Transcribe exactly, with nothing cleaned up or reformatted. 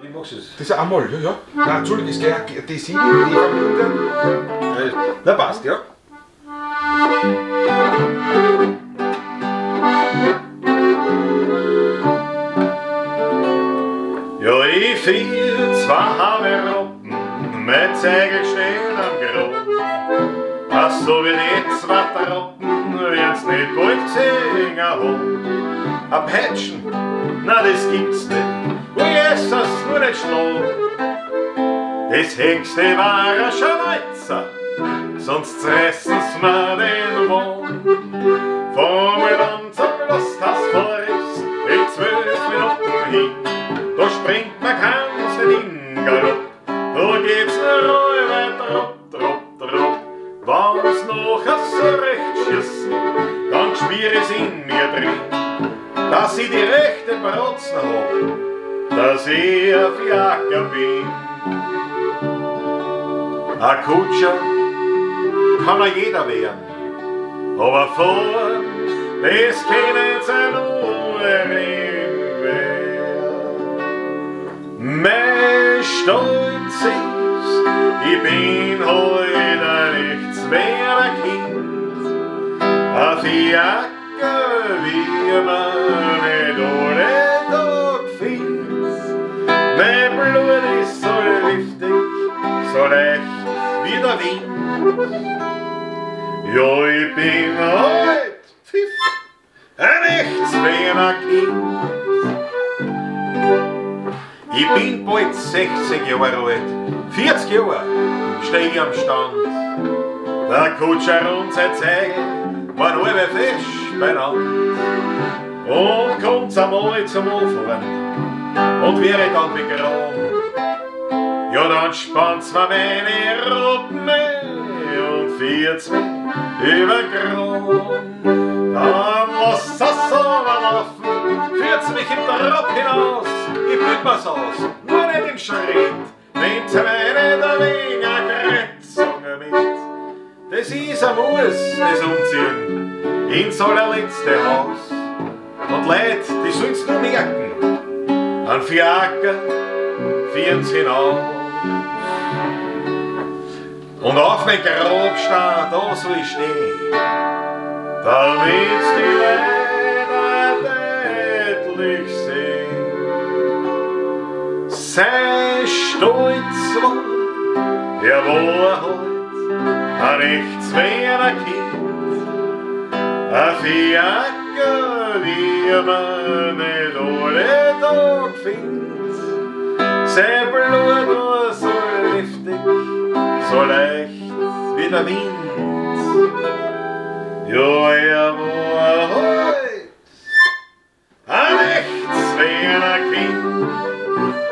Wie machst du es? Das ist ja einmal, ja, ja. Nein, Entschuldigung, das geht ja, die sind die Verbindung. Na, passt, ja. Ja, ich fiel zwei Haveroppen, mein Zeigel steht am Grob. Pass so wie die zwei Troppen, werden's nicht bald Zinger hoch. Ab Hätschen, na, das gibt's nicht. Wo ist das nur nicht schlau? Das Hengste war ein Schweizer, sonst zerrissen's mir den Wohn. Vom Land zum Schloss, das Forst, in zwölf Minuten hin. Da springt man ganz in den Galopp, da geht's nur Räuber, tropp, tropp, tropp. Wenn's noch so recht schießen, dann spür ich's in mir drin, dass ich die rechte Bratzen hab. Dass ich auf Jacke bin. Ein Kutscher kann auch jeder werden, aber vor, das können sie nur im Wehr. Mein Stolz ist, ich bin heute nichts mehr ein Kind, auf Jacke wie man nicht ohne. Mein Blut ist so liftig, so leicht wie der Wind. Ja, ich bin heut, pfiff, ein echtes Kind. Ich bin bald sechzig Jahre alt, vierzig Jahre steh ich am Stand. Der Kutscher und sein Zeigel waren halbe fest beieinander. Und kommt's einmal zum Anfang. Und wäre dann begraben, ja dann spannt's mir meine Roppen und führt's mich über Graben. Dann lasst's das Sommer laufen, führt's mich im Trab hinaus, ich büt mir's aus, nur nicht im Schritt, nehmt's meine der Winger Kretzung mit. Das ist ein Muss, das Umziehen, in so der letzte Haus. Und Leute, die sollen's nur merken, an Fiaker führen's hinaus. Und auf mein Grab steht, da soll ich stehen, damit's die Leute deutlich sehen. Sei stolz, war, er war halt ein echtes Kind, ein Fiaker wie man nicht alle Tag findet, sein Blut war so liftig, so leicht wie der Wind. Ja, er war heut ein echtes Wiener Kind.